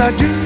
I do.